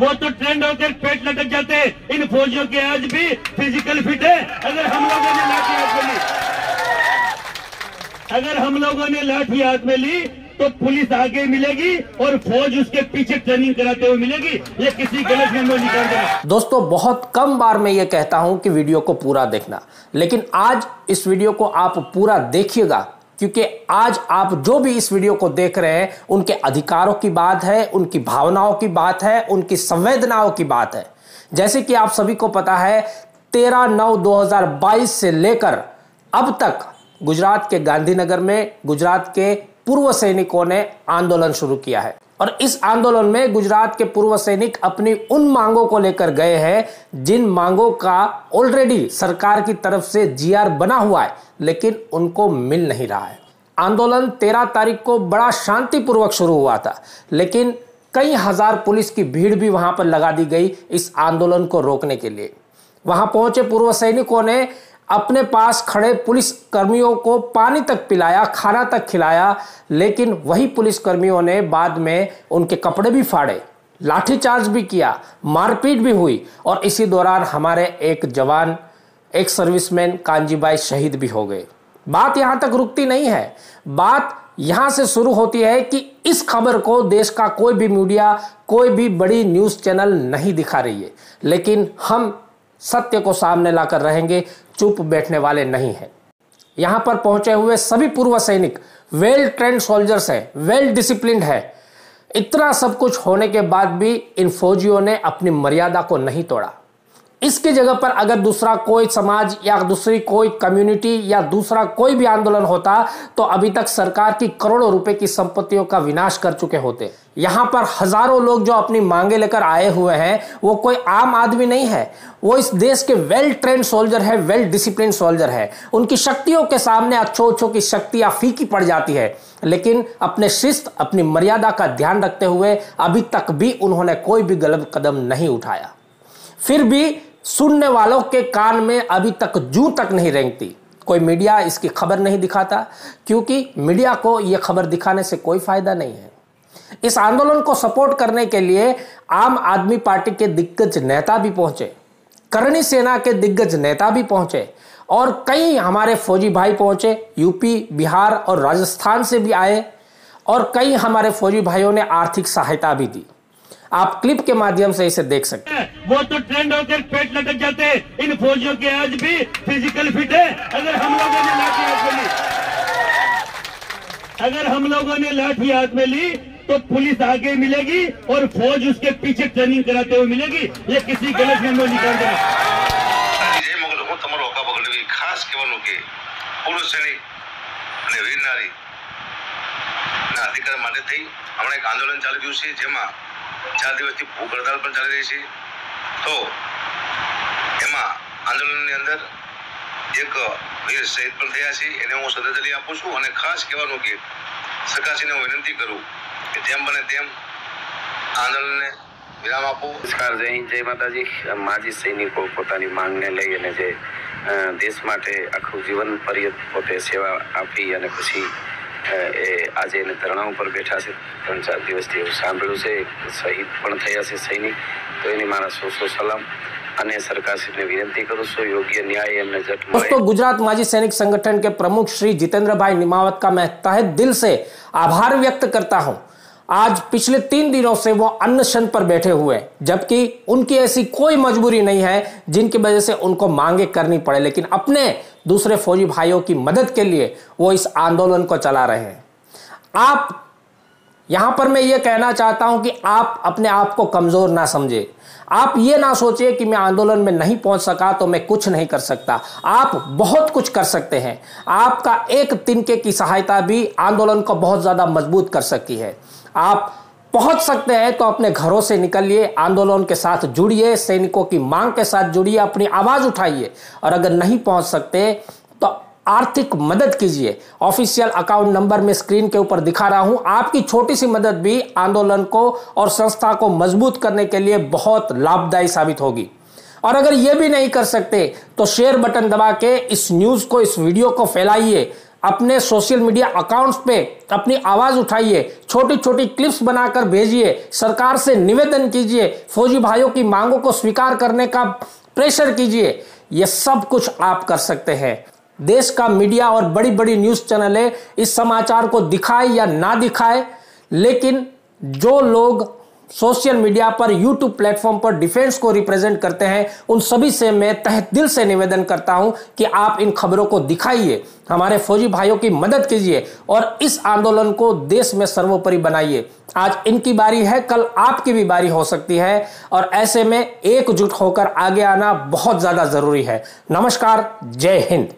वो तो ट्रेंड होकर पेट लटक जाते। इन फौजियों के आज भी फिजिकल फिट है। अगर हम लोगों ने लाठी हाथ में ली तो पुलिस आगे मिलेगी और फौज उसके पीछे ट्रेनिंग कराते हुए मिलेगी। ये किसी गलत में निकाल देगा। दोस्तों, बहुत कम बार मैं ये कहता हूं कि वीडियो को पूरा देखना, लेकिन आज इस वीडियो को आप पूरा देखिएगा, क्योंकि आज आप जो भी इस वीडियो को देख रहे हैं उनके अधिकारों की बात है, उनकी भावनाओं की बात है, उनकी संवेदनाओं की बात है। जैसे कि आप सभी को पता है, 13/9/2022 से लेकर अब तक गुजरात के गांधीनगर में गुजरात के पूर्व सैनिकों ने आंदोलन शुरू किया है और इस आंदोलन में गुजरात के पूर्व सैनिक अपनी उन मांगों को लेकर गए हैं जिन मांगों का ऑलरेडी सरकार की तरफ से जीआर बना हुआ है, लेकिन उनको मिल नहीं रहा है। आंदोलन 13 तारीख को बड़ा शांतिपूर्वक शुरू हुआ था, लेकिन कई हजार पुलिस की भीड़ भी वहां पर लगा दी गई इस आंदोलन को रोकने के लिए। वहां पहुंचे पूर्व सैनिकों ने अपने पास खड़े पुलिस कर्मियों को पानी तक पिलाया, खाना तक खिलाया, लेकिन वही पुलिस कर्मियों ने बाद में उनके कपड़े भी फाड़े, लाठीचार्ज भी किया, मारपीट भी हुई और इसी दौरान हमारे एक जवान, एक सर्विसमैन कांजीबाई शहीद भी हो गए। बात यहां तक रुकती नहीं है, बात यहां से शुरू होती है कि इस खबर को देश का कोई भी मीडिया, कोई भी बड़ी न्यूज चैनल नहीं दिखा रही है, लेकिन हम सत्य को सामने लाकर रहेंगे, चुप बैठने वाले नहीं है। यहां पर पहुंचे हुए सभी पूर्व सैनिक वेल ट्रेंड सोल्जर्स हैं, वेल डिसिप्लिन्ड है। इतना सब कुछ होने के बाद भी इन फौजियों ने अपनी मर्यादा को नहीं तोड़ा। इसकी जगह पर अगर दूसरा कोई समाज या दूसरी कोई कम्युनिटी या दूसरा कोई भी आंदोलन होता तो अभी तक सरकार की करोड़ों रुपए की संपत्तियों का विनाश कर चुके होते। यहाँ पर हजारों लोग जो अपनी मांगे लेकर आए हुए हैं वो कोई आम आदमी नहीं है, वो इस देश के वेल ट्रेंड सोल्जर है, वेल डिसिप्लिन सोल्जर है। उनकी शक्तियों के सामने अच्छों की शक्तियां फीकी पड़ जाती है, लेकिन अपने शिस्त, अपनी मर्यादा का ध्यान रखते हुए अभी तक भी उन्होंने कोई भी गलत कदम नहीं उठाया। फिर भी सुनने वालों के कान में अभी तक जूं तक नहीं रेंगती। कोई मीडिया इसकी खबर नहीं दिखाता, क्योंकि मीडिया को यह खबर दिखाने से कोई फायदा नहीं है। इस आंदोलन को सपोर्ट करने के लिए आम आदमी पार्टी के दिग्गज नेता भी पहुंचे, करणी सेना के दिग्गज नेता भी पहुंचे और कई हमारे फौजी भाई पहुंचे। यूपी, बिहार और राजस्थान से भी आए और कई हमारे फौजी भाइयों ने आर्थिक सहायता भी दी। आप क्लिप के माध्यम से इसे देख सकते हैं। वो तो ट्रेंड होकर पेट लटक जाते हैं। इन फौजियों के आज भी फिजिकल फिट है। अगर हम लोगों ने लाठी हाथ में ली तो पुलिस आगे मिलेगी और फौज उसके पीछे ट्रेनिंग कराते हुए मिलेगी। ये किसी गलत में निकाल देगा। आंदोलन चालू कर 4 દિવસથી ભૂખ હડતાલ પણ ચાલી રહી છે, તો એમાં આંદોલનની અંદર એક વીર શહીદ પણ થયા છે, એને હું શ્રદ્ધાંજલિ આપું છું અને ખાસ કહેવાનું કે સરકારશ્રીને હું વિનંતી કરું કે જેમ બને તેમ આંદોલનને વિરામ આપો। નમસ્કાર, જય હિન્દ, જય માતાજી। માજી સૈનિકો પોતાની માંગને લઈ અને જે દેશ માટે આખું જીવન પર્યંત પોતે સેવા આપી અને પછી आज एने धरणाओं पर बैठा से 3-4 दिवस सांभळ्यु से शहीद पण थया से सैनिक, तो एने मारा सौ सलाम अने सरकार श्रीने विनती करूं छो योग्य न्याय एमने जट मळे। दोस्तों, गुजरात मजी सैनिक संगठन के प्रमुख श्री जितेंद्र भाई निमावत का मैं तहे दिल से आभार व्यक्त करता हूं। आज पिछले 3 दिनों से वो अनशन पर बैठे हुए हैं, जबकि उनकी ऐसी कोई मजबूरी नहीं है जिनकी वजह से उनको मांगे करनी पड़े, लेकिन अपने दूसरे फौजी भाइयों की मदद के लिए वो इस आंदोलन को चला रहे हैं। आप यहां पर मैं ये कहना चाहता हूं कि आप अपने आप को कमजोर ना समझे, आप ये ना सोचिए कि मैं आंदोलन में नहीं पहुंच सका तो मैं कुछ नहीं कर सकता। आप बहुत कुछ कर सकते हैं। आपका एक तिनके की सहायता भी आंदोलन को बहुत ज्यादा मजबूत कर सकती है। आप पहुंच सकते हैं तो अपने घरों से निकलिए, आंदोलन के साथ जुड़िए, सैनिकों की मांग के साथ जुड़िए, अपनी आवाज उठाइए और अगर नहीं पहुंच सकते तो आर्थिक मदद कीजिए। ऑफिशियल अकाउंट नंबर में स्क्रीन के ऊपर दिखा रहा हूं। आपकी छोटी सी मदद भी आंदोलन को और संस्था को मजबूत करने के लिए बहुत लाभदायी साबित होगी। और अगर यह भी नहीं कर सकते तो शेयर बटन दबा के इस न्यूज को, इस वीडियो को फैलाइए। अपने सोशल मीडिया अकाउंट्स पे अपनी आवाज उठाइए, छोटी छोटी क्लिप्स बनाकर भेजिए, सरकार से निवेदन कीजिए, फौजी भाइयों की मांगों को स्वीकार करने का प्रेशर कीजिए। ये सब कुछ आप कर सकते हैं। देश का मीडिया और बड़ी बड़ी न्यूज चैनलें इस समाचार को दिखाए या ना दिखाए, लेकिन जो लोग सोशल मीडिया पर यूट्यूब प्लेटफॉर्म पर डिफेंस को रिप्रेजेंट करते हैं, उन सभी से मैं तहे दिल से निवेदन करता हूं कि आप इन खबरों को दिखाइए, हमारे फौजी भाइयों की मदद कीजिए और इस आंदोलन को देश में सर्वोपरि बनाइए। आज इनकी बारी है, कल आपकी भी बारी हो सकती है और ऐसे में एकजुट होकर आगे आना बहुत ज्यादा जरूरी है। नमस्कार, जय हिंद।